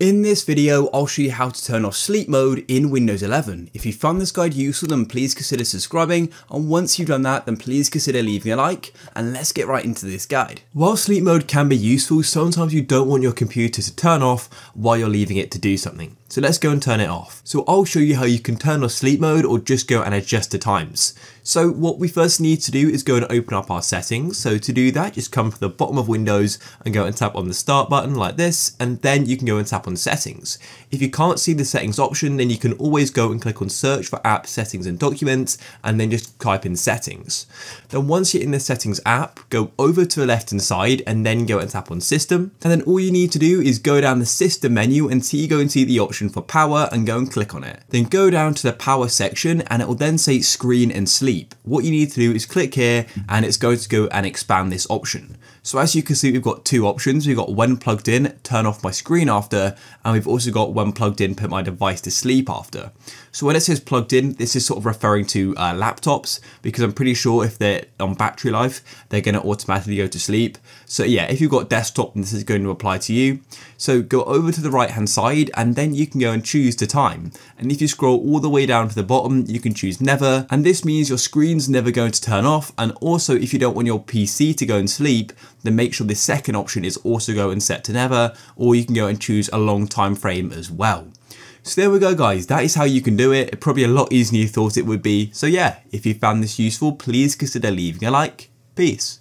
In this video, I'll show you how to turn off sleep mode in Windows 11. If you found this guide useful, then please consider subscribing, and once you've done that, then please consider leaving a like, and let's get right into this guide. While sleep mode can be useful, sometimes you don't want your computer to turn off while you're leaving it to do something. So let's go and turn it off. So I'll show you how you can turn off sleep mode or just go and adjust the times. So what we first need to do is go and open up our settings. So to do that, just come from the bottom of Windows and go and tap on the start button like this, and then you can go and tap on settings. If you can't see the settings option, then you can always go and click on search for app settings and documents, and then just type in settings. Then once you're in the settings app, go over to the left hand side and then go and tap on system. And then all you need to do is go down the system menu until you go and see the option for power and go and click on it. Then go down to the power section and it will then say screen and sleep. What you need to do is click here and it's going to go and expand this option. So as you can see, we've got two options. We've got one plugged in, turn off my screen after, and we've also got one plugged in, put my device to sleep after. So when it says plugged in, this is sort of referring to laptops, because I'm pretty sure if they're on battery life, they're going to automatically go to sleep. So yeah, if you've got desktop, then this is going to apply to you. So go over to the right hand side and then you can go and choose the time. And if you scroll all the way down to the bottom, you can choose never. And this means your screen's never going to turn off. And also if you don't want your PC to go and sleep, then make sure this second option is also go and set to never, or you can go and choose a long time frame as well. So there we go guys, that is how you can do it. It's probably a lot easier than you thought it would be. So yeah, if you found this useful, please consider leaving a like. Peace.